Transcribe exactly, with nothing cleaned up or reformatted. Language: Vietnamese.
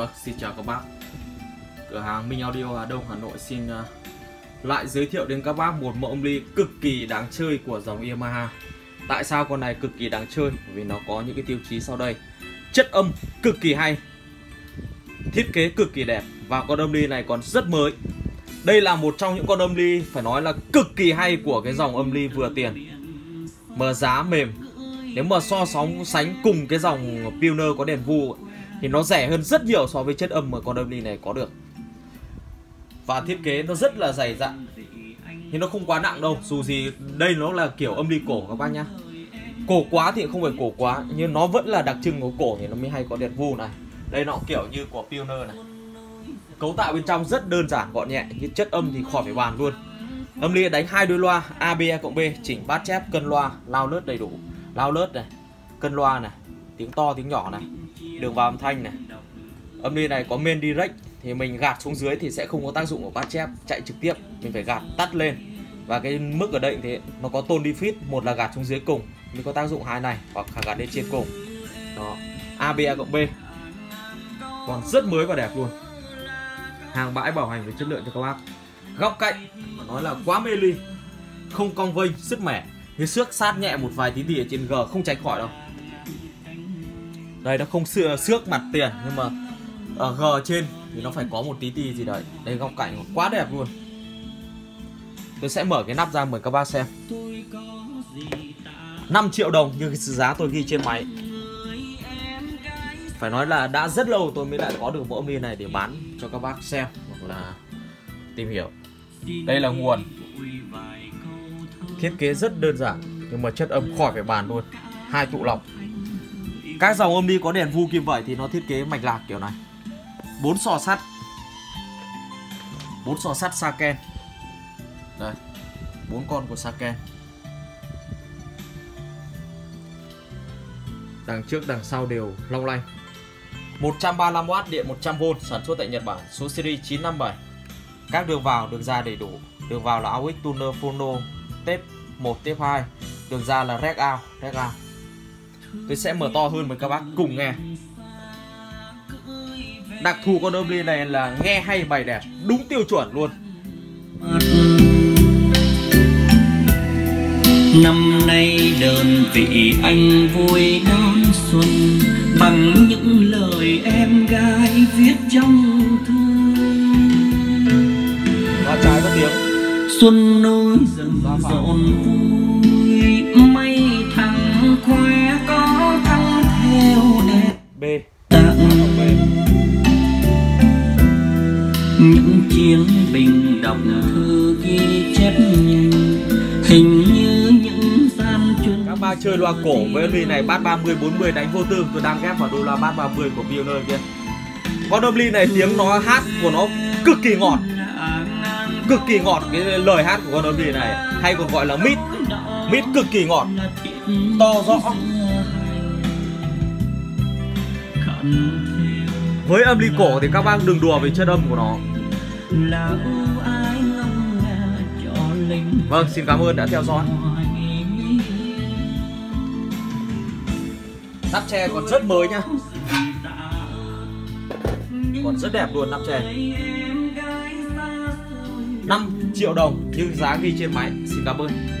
Vâng, xin chào các bác. Cửa hàng Minh Audio Hà Đông, Hà Nội xin uh, lại giới thiệu đến các bác một mẫu ly cực kỳ đáng chơi của dòng Yamaha. Tại sao con này cực kỳ đáng chơi? Vì nó có những cái tiêu chí sau đây: chất âm cực kỳ hay, thiết kế cực kỳ đẹp, và con âm ly này còn rất mới. Đây là một trong những con âm ly phải nói là cực kỳ hay của cái dòng âm ly vừa tiền, mà giá mềm. Nếu mà so sánh sánh cùng cái dòng Pioneer có đèn vu thì nó rẻ hơn rất nhiều so với chất âm mà con âm ly này có được. Và thiết kế nó rất là dày dặn, thì nó không quá nặng đâu. Dù gì đây nó là kiểu âm ly cổ các bác nhá. Cổ quá thì không phải cổ quá, nhưng nó vẫn là đặc trưng của cổ thì nó mới hay có đèn vu này. Đây nó kiểu như của Pioneer này. Cấu tạo bên trong rất đơn giản gọn nhẹ, nhưng chất âm thì khỏi phải bàn luôn. Âm ly đánh hai đôi loa A B cộng B, chỉnh bát chép, cân loa, lao lướt đầy đủ. Lao lướt này, cân loa này, tiếng to tiếng nhỏ này, đường vào âm thanh này. Âm ly này có main direct thì mình gạt xuống dưới thì sẽ không có tác dụng của bát chép chạy trực tiếp, mình phải gạt tắt lên. Và cái mức ở đây thì nó có tone defeat, một là gạt xuống dưới cùng mới có tác dụng hai này, hoặc là gạt lên trên cùng. Đó, A B cộng B. Còn rất mới và đẹp luôn. Hàng bãi bảo hành với chất lượng cho các bác. Góc cạnh mà nói là quá mê ly, không cong vênh, sứt mẻ. Cái xước sát nhẹ một vài tí tỉ ở trên G không tránh khỏi đâu. Đây nó không xưa xước mặt tiền, nhưng mà ở G trên thì nó phải có một tí tì gì đấy. Đây góc cạnh quá đẹp luôn. Tôi sẽ mở cái nắp ra mời các bác xem. năm triệu đồng như cái giá tôi ghi trên máy. Phải nói là đã rất lâu tôi mới lại có được mẫu âm ly này để bán cho các bác xem hoặc là tìm hiểu. Đây là nguồn. Thiết kế rất đơn giản nhưng mà chất âm khỏi phải bàn luôn. Hai tụ lọc. Các dòng âm ly có đèn vu kim vậy thì nó thiết kế mạch lạc kiểu này. Bốn sò sắt, bốn sò sắt Saken. Đây, bốn con của Saken. Đằng trước đằng sau đều long lanh. Một trăm ba mươi lăm oát điện một trăm vôn, sản xuất tại Nhật Bản, số series chín năm bảy. Các đường vào đường ra đầy đủ. Đường vào là aux, tuner, phono, tép một, tép hai. Đường ra là rec out, rec out. Tôi sẽ mở to hơn với các bác cùng nghe. Đặc thù con âm ly này là nghe hay bài đẹp, đúng tiêu chuẩn luôn. Năm nay đơn vị anh vui đón xuân bằng những lời em gái viết trong thơ. Và trái có tiếng xuân nối dần rộn vui, mây thẳng khoe có thăng theo đẹp. B những chiến binh đọc thư ghi chép nhanh, hình như những gian chuyên. Các ba chơi loa cổ với âm ly này bát ba mươi bốn mươi đánh vô tư. Tôi đang ghép vào đô la bát ba mươi của Pioneer kia. Con âm ly này tiếng nó hát của nó cực kỳ ngọt, cực kỳ ngọt. Cái lời hát của con âm ly này hay còn gọi là mít, mít cực kỳ ngọt, to rõ. Với âm ly cổ thì các bác đừng đùa về chất âm của nó. Vâng, xin cảm ơn đã theo dõi. Nắp tre còn rất mới nhá, còn rất đẹp luôn nắp tre. Năm triệu đồng như giá ghi trên máy. Xin cảm ơn.